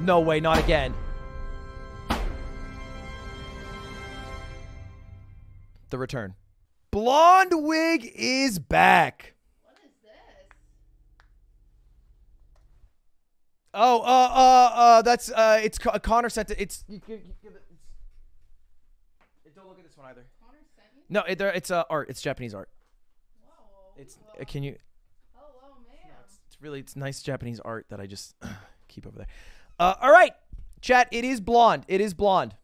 No way, not again. The return. Blonde wig is back. What is this? Oh, that's, it's Connor sent it. It's, don't look at this one either. Connor sent you? No, it's art. It's Japanese art. Whoa. It's, can you? Hello, man. No, it's really, it's nice Japanese art that I just keep over there. All right, chat. It is blonde. It is blonde.